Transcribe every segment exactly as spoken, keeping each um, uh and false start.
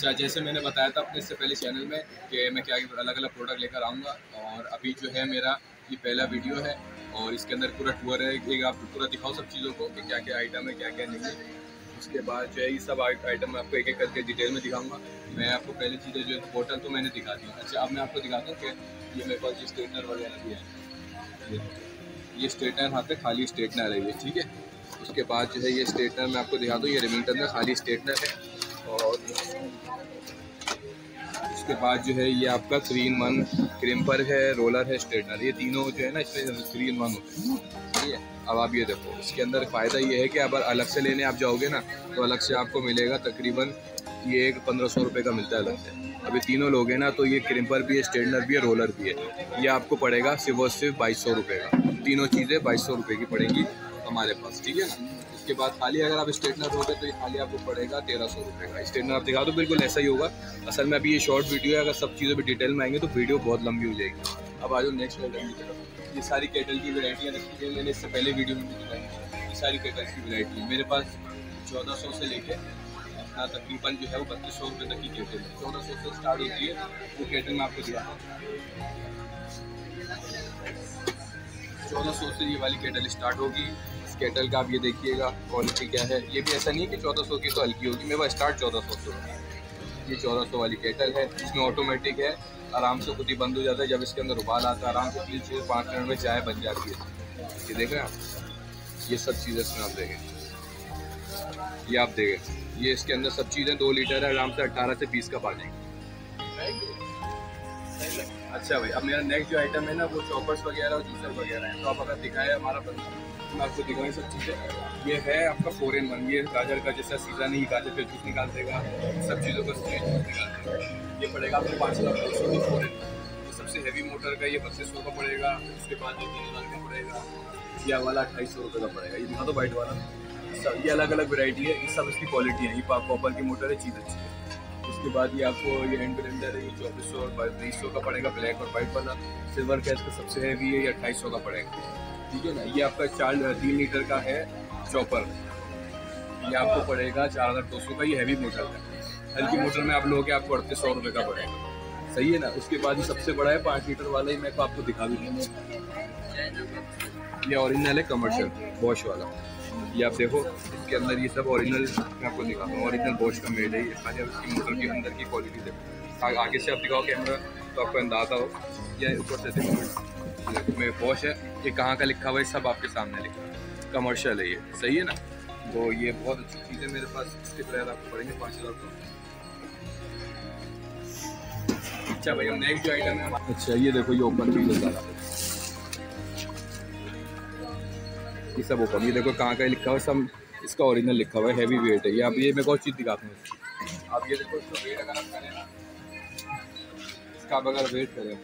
अच्छा, जैसे मैंने बताया था अपने इससे पहले चैनल में कि मैं क्या अलग अलग प्रोडक्ट लेकर आऊँगा, और अभी जो है मेरा ये पहला वीडियो है और इसके अंदर पूरा टूर है कि आप पूरा दिखाओ सब चीज़ों को कि क्या क्या आइटम है क्या क्या नहीं है। उसके बाद जो है ये सब आइटम मैं आपको एक एक करके डिटेल में दिखाऊँगा। मैं आपको पहले चीज़ें जो है बोतल तो मैंने दिखा दी। अच्छा, अब मैं आपको दिखाता हूँ कि ये मेरे पास ये स्ट्रेटनर वगैरह भी है। ये ये स्ट्रेटनर हाथ पे खाली स्ट्रेटनर है ये, ठीक है। उसके बाद जो है ये स्ट्रेटनर मैं आपको दिखा दूँ, ये रेमिंगटन का खाली स्ट्रेटनर है। और उसके बाद जो है ये आपका थ्री इन वन क्रिम्पर है, रोलर है, स्ट्रेटनर, ये तीनों जो है ना इसमें थ्री इन वन होते हैं, ठीक है। अब आप ये देखो, इसके अंदर फ़ायदा ये है कि अब अलग से लेने आप जाओगे ना तो अलग से आपको मिलेगा तकरीबन ये एक पंद्रह सौ रुपये का मिलता है अलग से। अभी तीनों लोग हैं ना, तो ये क्रिम्पर भी है, स्ट्रेटनर भी है, रोलर भी है, ये आपको पड़ेगा सिर्फ और सिर्फ बाईस सौ रुपये का। तीनों चीज़ें बाईस सौ रुपये की पड़ेंगी हमारे पास, ठीक है ना। इसके बाद खाली अगर आप स्ट्रेटनर होते तो ये खाली आपको पड़ेगा तेरह सौ रुपये का। स्ट्रेटनर आप दिखा दो, बिल्कुल ऐसा ही होगा। असल में अभी ये शॉर्ट वीडियो है, अगर सब चीज़ें भी डिटेल में आएंगे तो वीडियो बहुत लंबी हो जाएगी। अब आ जाओ नेक्स्ट आइटम की तरफ। ये सारी केटल की वैरायटियाँ रखी है, मैंने इससे पहले वीडियो में दिखाई। ये सारी केटल की वैरायटी मेरे पास चौदह सौ से लेकर हाँ तकरीबन जो है वो बत्तीस सौ रुपये तक की केटल है। चौदह सौ से स्टार्ट होती है वो केटल में आपको दिया। चौदह सौ से ये वाली केटल स्टार्ट होगी। इस केटल का आप ये देखिएगा क्वालिटी क्या है। ये भी ऐसा नहीं है कि चौदह सौ की तो हल्की होगी, मेरे पास स्टार्ट चौदह सौ से होगी। ये चौदह सौ वाली केटल है, इसमें ऑटोमेटिक है, आराम से खुद ही बंद हो जाता है। जब इसके अंदर उबाल आता है आराम से तीन से पाँच मिनट में चाय बन जाती है। ये देख रहे हैं आप, ये सब चीज़ें इसमें आप देखें, ये आप देखें, ये इसके अंदर सब चीज़ें दो लीटर है, आराम से अट्ठारह से बीस का पानी। अच्छा भाई, अब मेरा नेक्स्ट जो आइटम है ना वो चॉपर्स वगैरह और जूसर वगैरह है। तो आप अगर दिखाया हमारा बंदा, मैं आपको दिखाई सब चीज़ें। ये है आपका फोर इन वन, ये गाजर का जैसा सीज़न ही गाजर पे जूस निकाल देगा, सब चीज़ों का जूस निकाल देगा। ये पड़ेगा आपको पाँच हज़ार दो सौ की फोर इन वन। ये सबसे हैवी मोटर का ये पच्चीस सौ का पड़ेगा। उसके बाद ये तीन हज़ार का पड़ेगा। यह वाला अट्ठाईस सौ रुपये का पड़ेगा। ये दिखा दो वाइट वाला। सब ये अलग अलग वैरायटी है, इस सब इसकी क्वालिटी है। ये कॉपर की मोटर है, चीज़ अच्छी है। उसके बाद ये आपको ये हैंड ब्लेंडर है, ये चौबीस सौ और तेईस सौ का पड़ेगा, ब्लैक और वाइट वाला। सिल्वर का इसका सबसे हैवी है, ये अट्ठाईस सौ का पड़ेगा, ठीक है ना। ये आपका चार तीन लीटर का है चॉपर, ये आपको पड़ेगा चार हज़ार दो सौ का। ये हैवी मोटर है, हल्की मोटर में आप लोगे आपको अड़तीस सौ रुपये का पड़ेगा, सही है ना। उसके बाद ये सबसे बड़ा है पाँच लीटर वाला, ही मैं तो आपको दिखा भी दूँगा। ये ओरिजिनल है कमर्शियल वॉश वाला, ये आप देखो इसके अंदर ये सब ओरिजिनल मैं आपको दिखाता हूँ। ओरिजिनल बोश का मेड है ये। खाली उसकी मोटर के अंदर की क्वालिटी देखो, आगे से आप दिखाओ कैमरा तो आपको अंदाजा हो। या ऊपर से देखो में बोश है, ये कहाँ का लिखा हुआ है सब आपके सामने लिखा है, कमर्शियल है ये, सही है ना। तो ये बहुत अच्छी चीज़ है मेरे पास। इसके प्राइस आपको पड़ेंगे पाँच हज़ार रुपये। अच्छा भाई, हम नेक्स्ट जो आइटम है, अच्छा ये देखो ये ओपन चीज़ ज़्यादा, ये सब ओपन, ये देखो कहाँ का लिखा हुआ है, सब इसका ओरिजिनल लिखा हुआ है, हैवी वेट है ये। आप ये मैं कोई चीज़ दिखाता हूँ, आप ये देखो इसका वेट अगर आप करें ना, इसका आप अगर वेट करें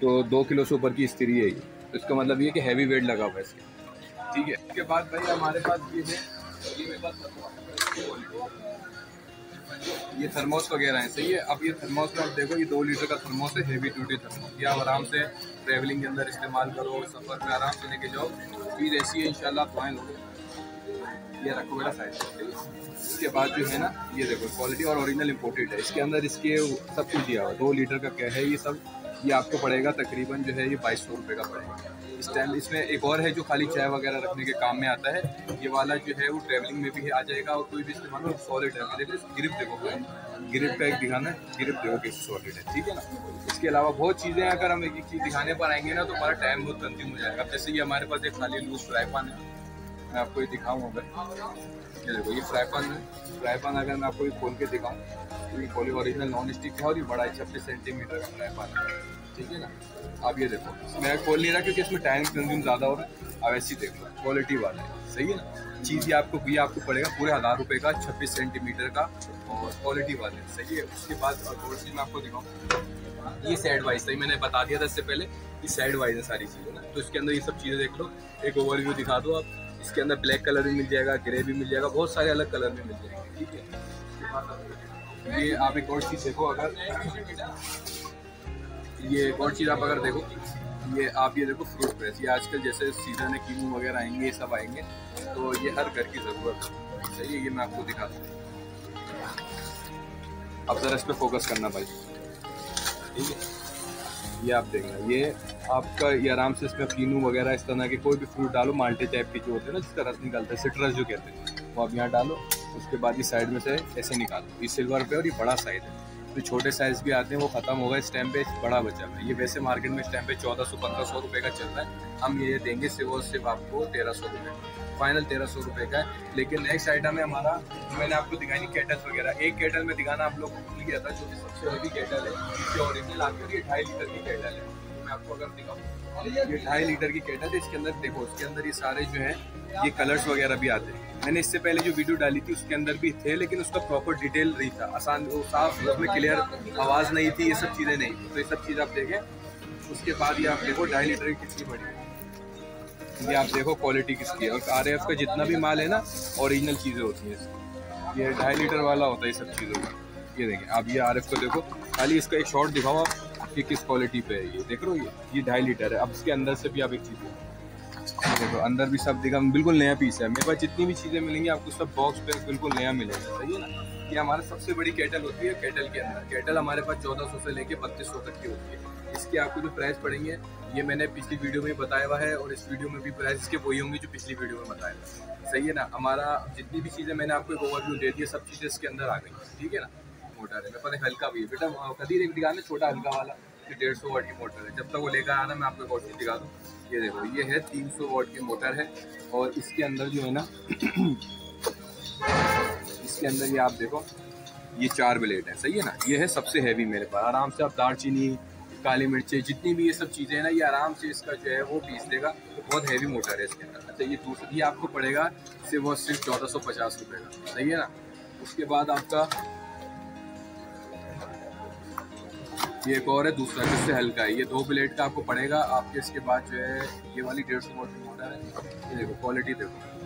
तो दो किलो से ऊपर की स्त्री है ये, तो इसका मतलब ये कि हैवी वेट लगा हुआ है इसका, ठीक है। इसके बाद भाई हमारे पास ये है, ये मेरे पास ये थर्मोस वगैरह है, सही है। अब ये थर्मोस का आप देखो, ये दो लीटर का थर्मोस है, हैवी ड्यूटी थर्मोस। ये आप आराम से ट्रैवलिंग के अंदर इस्तेमाल करो, सफ़र में आराम से लेके जाओ। चीज़ ऐसी है इंशाल्लाह आप फाइन हो। ये रखो मेरा साइज। इसके बाद जो है ना ये देखो क्वालिटी और ओरिजिनल इम्पोर्टेड है। इसके अंदर इसके सब कुछ दिया हुआ, दो लीटर का क्या है ये सब। ये आपको पड़ेगा तकरीबन जो है ये बाईस सौ रुपये का पड़ेगा। इस टाइम इसमें एक और है जो खाली चाय वगैरह रखने के काम में आता है। ये वाला जो है वो ट्रैवलिंग में भी आ जाएगा, और कोई भी इस्तेमाल हो। सॉलिड है, देखो ग्रिप देखो, ग्रिप का एक दिखाना है, ग्रिप देखो कि सॉलिड है, ठीक है ना। इसके अलावा बहुत चीज़ें हैं, अगर हम एक एक चीज़ दिखाने पर आएंगे ना तो हमारा टाइम बहुत कंज्यूम हो जाएगा। जैसे ये हमारे पास एक खाली लूज फ्राई पान है, मैं आपको ये दिखाऊँगा। ये देखो ये फ्राई पान है, फ्राई पान अगर मैं आपको ये खोल के दिखाऊँ तो ये खोली ओरिजिनल नॉन स्टिक है, और ये बड़ा छब्बीस सेंटीमीटर का फ्राई पान है, ठीक है ना। आप ये देखो, मैं खोल नहीं रहा क्योंकि इसमें टाइम कंज्यूम ज़्यादा हो रहा है। आप ऐसी देखो क्वालिटी वाला है, सही है ना। चीज़ ये आपको भी आपको पड़ेगा पूरे हज़ार रुपये का, छब्बीस सेंटीमीटर का, और क्वालिटी वाला है, सही है। उसके बाद और चीज़ मैं आपको दिखाऊँ, ये सेट वाइज, सही मैंने बता दिया था इससे पहले, ये सेट वाइज है सारी चीज़ें ना। तो इसके अंदर ये सब चीज़ें देख लो, एक ओवरव्यू दिखा दो आप। इसके अंदर ब्लैक कलर भी मिल जाएगा, ग्रे भी मिल जाएगा, बहुत सारे अलग कलर भी मिल जाएंगे, ठीक है। ये आप एक और चीज़ देखो, अगर ये एक और चीज़ आप अगर देखो, ये आप ये देखो फ्रूट प्रेस। ये आजकल जैसे सीज़न है, कीमू वगैरह आएंगे, ये सब आएंगे, तो ये हर घर की ज़रूरत है। चाहिए, ये मैं आपको दिखाता हूँ। अब ज़रा इस पर फोकस करना भाई, ठीक है। ये आप देखना, ये आपका ये आराम से इसमें फीनू वगैरह इस तरह के कोई भी फ्रूट डालो, माल्टे टाइप के जो होते हैं ना, जिसका रस निकलता है, सिट्रस जो कहते हैं, वो आप यहाँ डालो। उसके बाद ये साइड में से ऐसे निकालो। ये सिल्वर पे और ये बड़ा साइज है, तो छोटे साइज़ भी आते हैं, वो ख़त्म होगा इस टाइम पे, बड़ा बचा है। ये वैसे मार्केट में इस टाइम पे चौदह सौ पंद्रह सौ रुपये का चल रहा है, हम ये देंगे सिर्फ और सिर्फ आपको तेरह सौ रुपये, फाइनल तेरह सौ रुपये का है। लेकिन नेक्स्ट आइटम है हमारा, मैंने आपको दिखाई नहीं केटल्स वगैरह, एक केटल में दिखाना आप लोग को भूल गया था, जो कि सबसे बड़ी केटल है, ओरिजिनल आपकी ढाई लीटर की केटल है। मैं आपको अगर दिखाऊँ, ये ढाई लीटर की केटल है, इसके अंदर देखो, इसके अंदर ये सारे जो हैं ये कलर्स वगैरह भी आते हैं। मैंने इससे पहले जो वीडियो डाली थी उसके अंदर भी थे, लेकिन उसका प्रॉपर डिटेल नहीं था, आसान वो साफ, उसमें क्लियर आवाज़ नहीं थी, ये सब चीज़ें नहीं थी, तो ये सब चीज़ आप देखें। उसके बाद ये आप देखो ढाई लीटर की कितनी बड़ी है, ये आप देखो क्वालिटी किसकी है। और आरएएफ का जितना भी माल है ना, ओरिजिनल चीज़ें होती हैं इसकी, ये ढाई लीटर वाला होता है ये सब चीज़ों का। ये देखें आप, ये आरएएफ को देखो, खाली इसका एक शॉट दिखाओ आप कि किस क्वालिटी पे है। ये देख रहे हो, ये ये ढाई लीटर है। अब इसके अंदर से भी आप एक चीज़, देखो अंदर भी सब दिखा, बिल्कुल नया पीस है। मेरे पास जितनी भी चीज़ें मिलेंगी आपको सब बॉक्स पे बिल्कुल नया मिलेगा, सही है ना। ये हमारा सबसे बड़ी केटल होती है। केटल के अंदर केटल हमारे पास चौदह सौ से लेके बत्तीस सौ तक की होती है। इसके आपको जो प्राइस पड़ेंगे ये मैंने पिछली वीडियो में बताया हुआ है, और इस वीडियो में भी प्राइस इसके वही होंगे जो पिछली वीडियो में बताया हुआ, सही है ना। हमारा जितनी भी चीज़ें मैंने आपको एक ओवरव्यू दे दिया, सब चीज़ें इसके अंदर आ गई, ठीक है ना। मोटर है मेरे पास, हल्का भी है बेटा, कभी एक दिखा छोटा हल्का वाला, ये डेढ़ सौ वाट की मोटर है। जब तक वो लेकर आना, मैं आपको एक और चीज़ दिखा दूँ। ये देखो, ये है तीन सौ वाट की मोटर है, और इसके अंदर जो है ना, इसके अंदर ये आप देखो, ये चार ब्लेड है, सही है ना। ये है सबसे हैवी मेरे पास, आराम से आप दालचीनी, काली मिर्चें, जितनी भी ये सब चीज़ें हैं ना, ये आराम से इसका जो है वो पीस देगा, तो बहुत हैवी मोटर है इसके अंदर। अच्छा, ये दूसरी ये आपको पड़ेगा सिर्फ और सिर्फ चौदह सौ पचास रुपये का, सही है ना। उसके बाद आपका ये एक और है, दूसरा जिससे हल्का है, ये दो प्लेट का आपको पड़ेगा। आपके इसके बाद जो है ये वाली डेढ़ सौ वाट की मोटर है, ये देखो क्वालिटी देखो,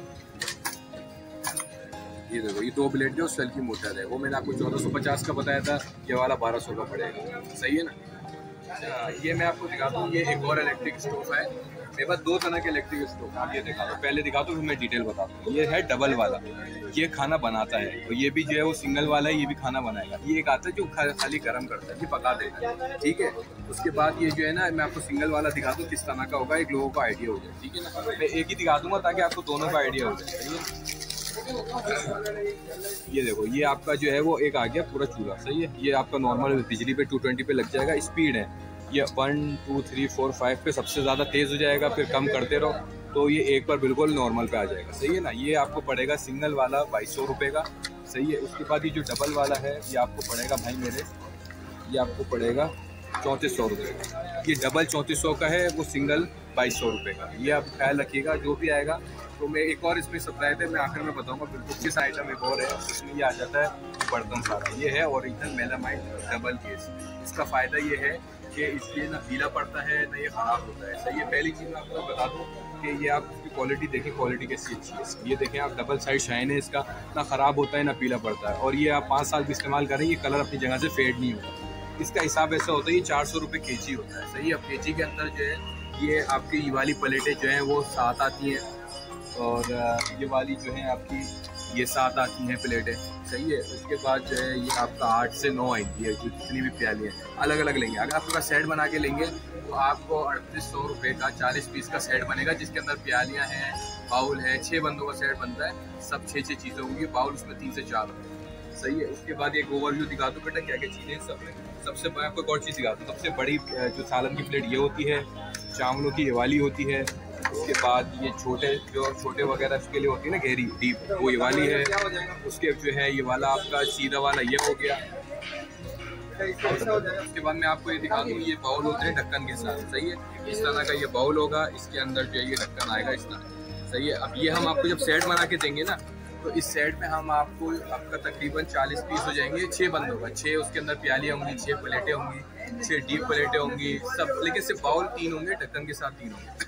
ये देखो, ये दो प्लेट जो सेल की मोटर है, वो मैंने आपको चौदह सौ पचास का बताया था, ये वाला बारह सौ का पड़ेगा, सही है ना। ये मैं आपको दिखाता हूँ, ये एक और इलेक्ट्रिक स्टोव है मेरे पास, दो तरह के इलेक्ट्रिक स्टोव। आप ये दिखा दो, पहले दिखा दो फिर मैं डिटेल बताता हूँ। ये है डबल वाला, ये खाना बनाता है, और ये भी जो है वो सिंगल वाला है, ये भी खाना बनाएगा। ये एक आता है जो खाली गर्म करता है, ये पका देता है, ठीक है। उसके बाद ये जो है ना, मैं आपको सिंगल वाला दिखा दूँ किस तरह का होगा, एक लोगों का आइडिया हो जाए, ठीक है ना। मैं एक ही दिखा दूँगा ताकि आपको दोनों का आइडिया हो जाए। ये देखो, ये आपका जो है वो एक आ गया पूरा चूल्हा, सही है। ये आपका नॉर्मल बिजली पे टू ट्वेंटी पे लग जाएगा, स्पीड है ये one two three four five पे सबसे ज़्यादा तेज़ हो जाएगा, फिर कम करते रहो तो ये एक पर बिल्कुल नॉर्मल पे आ जाएगा, सही है ना। ये आपको पड़ेगा सिंगल वाला बाईस सौ रुपये का, सही है। उसके बाद ये जो डबल वाला है ये आपको पड़ेगा भाई मेरे, ये आपको पड़ेगा चौंतीस सौ रुपये का। ये डबल चौंतीस सौ का है, वो सिंगल बाईस सौ रुपये का। ये आप ख्याल रखिएगा, जो भी आएगा। तो मैं एक और इसमें सरप्राइज है, मैं आखिर में बताऊँगा बिल्कुल किस आइटम एक और है, उसमें ये आ जाता है बर्तन सारा। ये है ओरिजिनल मेलामाइन डबल केस। इसका फ़ायदा ये है कि इसलिए ना पीला पड़ता है ना ये ख़राब होता है, सही है। पहली चीज़ मैं आपको बता दूँ कि ये आप इसकी क्वालिटी देखें, क्वालिटी कैसी अच्छी है। ये देखें आप, डबल साइड शाइन है इसका, ना ख़राब होता है ना पीला पड़ता है, और ये आप पाँच साल भी इस्तेमाल करें, ये कलर अपनी जगह से फेड नहीं होता। इसका हिसाब ऐसा होता है, ये चार सौ रुपये के जी होता है, सही है। अब के जी के अंदर जो है ये आपकी ये वाली प्लेटें जो हैं वो सात आती हैं, और ये वाली जो है आपकी ये सात आती हैं प्लेटें, सही है। उसके बाद जो है ये आपका आठ से नौ आएगी है, जो जितनी भी प्याली है अलग अलग लेंगे। अगर आपका सेट बना के लेंगे तो आपको अड़तीस सौ रुपये का चालीस पीस का सेट बनेगा, जिसके अंदर प्यालियाँ हैं, बाउल है, छः बंदों का सेट बनता है, सब छः छः चीज़ें होंगी, बाउल उसमें तीन से चार होंगे, सही है। उसके बाद एक ओवरव्यू दिखा दो बेटा, क्या क्या चीज़ें हैं सब में। सबसे मैं आपको एक और चीज़ दिखा दूँ, सबसे बड़ी जो सालन की प्लेट ये होती है, चावलों की ये वाली होती है। उसके बाद ये छोटे जो छोटे वगैरह इसके लिए होती है ना, गहरी डीप, वो ये वाली है। उसके जो है ये वाला आपका सीधा वाला ये हो गया। उसके बाद मैं आपको ये दिखा दूँ, ये बाउल होते हैं ढक्कन के साथ, सही है। इस तरह का ये बाउल होगा, इसके अंदर जो है ये ढक्कन आएगा इस तरह, सही है। अब ये हम आपको जब सेट बना के देंगे ना, तो इस सेट में हम आपको आपका तकरीबन चालीस पीस हो जाएंगे, छः बंदों का, छः उसके अंदर प्याली होंगी, छः प्लेटें होंगी, छः डीप प्लेटें होंगी सब, लेकिन सिर्फ बाउल तीन होंगे, ढक्कन के साथ तीन होंगे,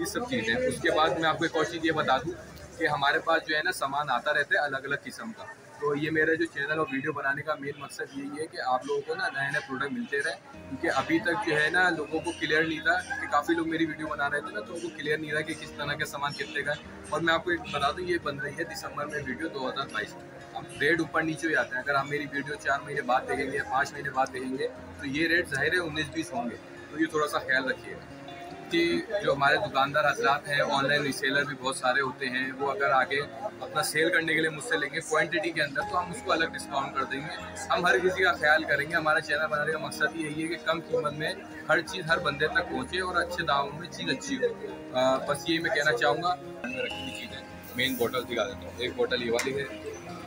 ये सब चीज़ें। उसके बाद मैं आपको एक और चीज़ ये बता दूँ कि हमारे पास जो है ना सामान आता रहता है अलग अलग किस्म का, तो ये मेरा जो चैनल और वीडियो बनाने का मेन मकसद यही है कि आप लोगों को ना नए नए प्रोडक्ट मिलते रहे, क्योंकि अभी तक जो है ना लोगों को क्लियर नहीं था, क्योंकि काफ़ी लोग मेरी वीडियो बना रहे थे ना तो उनको क्लियर नहीं था कि किस तरह का सामान कितने का। और मैं आपको एक बता दूँ, ये बन रही है दिसंबर में वीडियो दो हज़ार बाईस। अब रेट ऊपर नीचे ही आता है, अगर आप मेरी वीडियो चार महीने बाद देखेंगे या पाँच महीने बाद देखेंगे तो ये रेट ज़ाहिर है उन्नीस बीस होंगे। तो ये थोड़ा सा ख्याल रखिएगा कि जो हमारे दुकानदार हजरात हैं, ऑनलाइन रिसेलर भी बहुत सारे होते हैं, वो अगर आगे अपना सेल करने के लिए मुझसे लेंगे क्वांटिटी के अंदर तो हम उसको अलग डिस्काउंट कर देंगे। हम हर किसी का ख्याल करेंगे। हमारा चैनल बनाने का मकसद यही है कि कम कीमत में हर चीज़ हर बंदे तक पहुँचे और अच्छे दामों में चीज़ अच्छी हो। बस ये मैं कहना चाहूँगा। रखी हुई चीज़ें मेन बॉटल दिखा देता हूँ। एक बॉटल ये वाली है,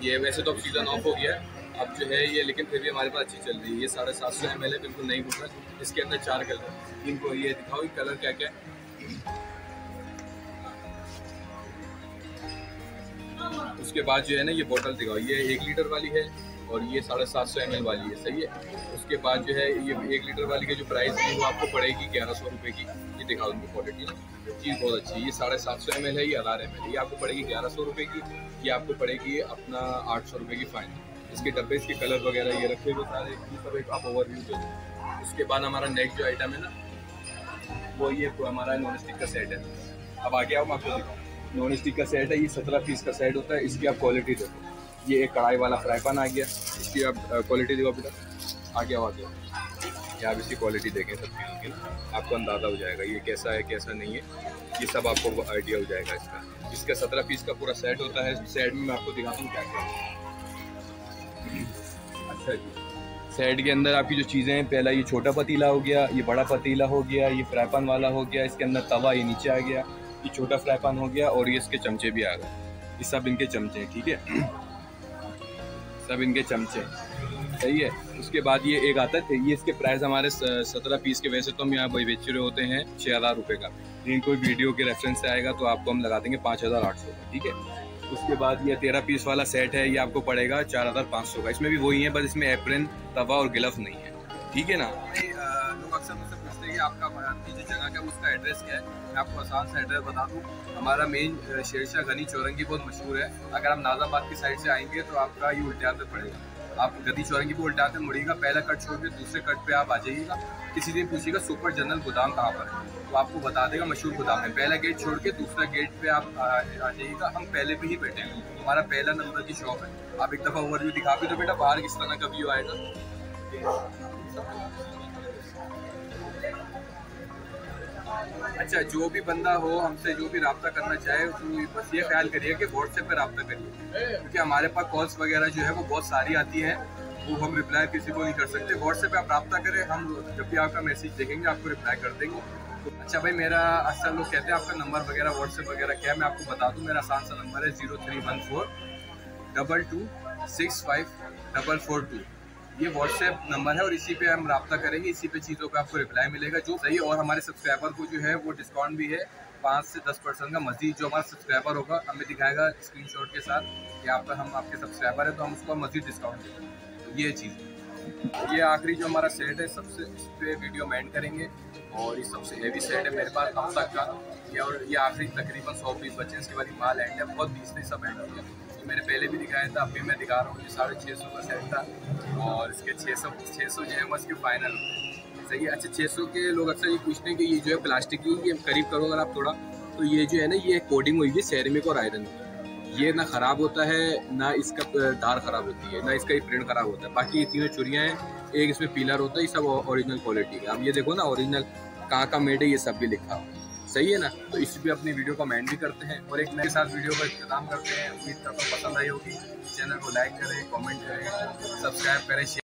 ये वैसे तो अब सीज़न ऑफ हो गया है अब जो है ये, लेकिन फिर भी हमारे पास अच्छी चल रही है। ये साढ़े सात सौ एम एल है, बिल्कुल नई बोतल। इसके अंदर चार कलर, इनको ये दिखाओ ये कलर क्या क्या है। उसके बाद जो है ना ये बोतल दिखाओ, ये एक लीटर वाली है और ये साढ़े सात सौ एम एल वाली है, सही है। उसके बाद जो है ये एक लीटर वाली की जो प्राइस है वो आपको पड़ेगी ग्यारह सौ रुपये की। ये दिखाओ उनकी क्वालिटी, चीज़ बहुत अच्छी है। ये साढ़े सात सौ एम एल है, ये हज़ार एम एल, ये आपको पड़ेगी ग्यारह सौ रुपये की। ये आपको पड़ेगी अपना आठ सौ रुपये की फाइनल। इसके डब्बे, इसके कलर वगैरह ये रखे हुए सारे, सब एक आप ओवरव्यू दे। उसके बाद हमारा नेक्स्ट जो आइटम है ना वो ये हमारा नॉन स्टिक का सेट है। अब आगे आओ मैं आपको दिखाऊँ। नॉन स्टिक का सेट है, ये सत्रह पीस का सेट होता है। इसकी आप क्वालिटी देखो, ये एक कढ़ाई वाला फ्राई पैन आ गया, इसकी आप क्वालिटी देखो बेटा। आगे आओ आगे आओ, ये आप इसकी क्वालिटी देखें सब चीज़ों की ना, आपको अंदाज़ा हो जाएगा ये कैसा है कैसा नहीं है, ये सब आपको आइडिया हो जाएगा इसका। इसका सत्रह पीस का पूरा सेट होता है। सेट में मैं आपको दिखाता हूँ क्या क्या। अच्छा जी, सेट के अंदर आपकी जो चीज़ें हैं, पहला ये छोटा पतीला हो गया, ये बड़ा पतीला हो गया, ये फ्राई पैन वाला हो गया, इसके अंदर तवा ये नीचे आ गया, ये छोटा फ्राई पैन हो गया और ये इसके चमचे भी आ गए। ये सब इनके चमचे हैं, ठीक है, सब इनके चमचे सही है। उसके बाद ये एक आता है, ये इसके प्राइस हमारे सत्रह पीस के वैसे तो हम यहाँ बेच रहे होते हैं छः हज़ार रुपये का, लेकिन कोई वीडियो के रेफरेंस से आएगा तो आपको हम लगा देंगे पाँच हज़ार आठ सौ का, ठीक है। उसके बाद ये तेरह पीस वाला सेट है, ये आपको पड़ेगा चार हज़ार पाँच सौ का। इसमें भी वही है, बस इसमें एप्रन, तवा और गिलफ नहीं है, ठीक है ना। लोग अक्सर मुझसे पूछते हैं कि आपका जो जगह का उसका एड्रेस क्या है। मैं आपको आसान सा एड्रेस बता दूँ। हमारा मेन शेरशाह गनी चौरंगी बहुत मशहूर है। अगर आप नाज़ाबाद की साइड से आएंगे तो आपका ये उल्टे हाथ पे पड़ेगा। आप गनी चौरंगी पे उल्टे हाथ पे मुड़िएगा, पहला कट छोड़ के दूसरे कट पर आप आ जाइएगा। किसी दिन पूछिएगा सुपर जनरल गोदाम कहाँ पर है तो आपको बता देगा मशहूर गोदाम है। पहला गेट छोड़ के दूसरा गेट पे आप आ जाइएगा। हम पहले पे ही बैठे हैं, हमारा पहला नंबर की शॉप है। आप एक दफ़ा ओवरव्यू दिखा भी दो बेटा, बाहर किस तरह का व्यू आएगा। अच्छा, जो भी बंदा हो हमसे जो भी रब्ता करना चाहे तो बस ये ख्याल करिए कि व्हाट्सएप पर रब्ता करिए, क्योंकि हमारे पास कॉल्स वगैरह जो है वो बहुत सारी आती हैं, वो हम रिप्लाई किसी को नहीं कर सकते। व्हाट्सएप पे आप रब्ता करें, हम जब भी आपका मैसेज देखेंगे आपको रिप्लाई कर देंगे। तो अच्छा भाई, मेरा अक्सर लोग कहते हैं आपका नंबर वगैरह व्हाट्सएप वगैरह क्या है। मैं आपको बता दूं, मेरा आसान सा नंबर है zero three one four double two six five double four two. ये व्हाट्सएप नंबर है और इसी पे हम रब्ता करेंगे, इसी पे चीज़ों का आपको रिप्लाई मिलेगा जो सही। और हमारे सब्सक्राइबर को जो है वो डिस्काउंट भी है पाँच से दस परसेंट का मजीद। जो हमारा सब्सक्राइबर होगा हमें दिखाएगा स्क्रीनशॉट के साथ कि आप हम आपके सब्सक्राइबर है तो हम उसको मजीद डिस्काउंट देंगे। तो ये चीज़, ये आखिरी जो हमारा सेट है सबसे, इस पर वीडियो हम एंड करेंगे। और ये सबसे हेवी सेट है मेरे पास अब तक का, ये और ये आखिरी तकरीबन सौ पीस बचे, इसके बाद माल एंड है। बहुत बीस नहीं सब एंड हो गया, मैंने पहले भी दिखाया था, अभी मैं दिखा रहा हूँ। ये साढ़े छः सौ का सेट था और इसके छः सौ छः सौ जो है बस के फाइनल सही है। अच्छा, छः सौ के लोग अक्सर ये पूछते हैं कि ये जो है प्लास्टिक की, ये करीब करो अगर आप थोड़ा, तो ये जो है ना ये कोडिंग हुई है सेरेमिक और आयरन की। ये ना ख़राब होता है, ना इसका धार ख़राब होती है, ना इसका ये प्रिंट ख़राब होता है। बाकी ये तीनों चुरियाँ हैं, एक इसमें पिलर होता है, ये सब ओरिजिनल क्वालिटी का। अब ये देखो ना ओरिजिनल कहाँ का मेड है, ये सब भी लिखा हुआ सही है ना। तो इस पर अपनी वीडियो को कमेंट भी करते हैं और एक नए साथ वीडियो का इंतजाम करते हैं। उम्मीद करता हूँ पसंद आई होगी। चैनल को लाइक करें, कमेंट करें, सब्सक्राइब करें, शेयर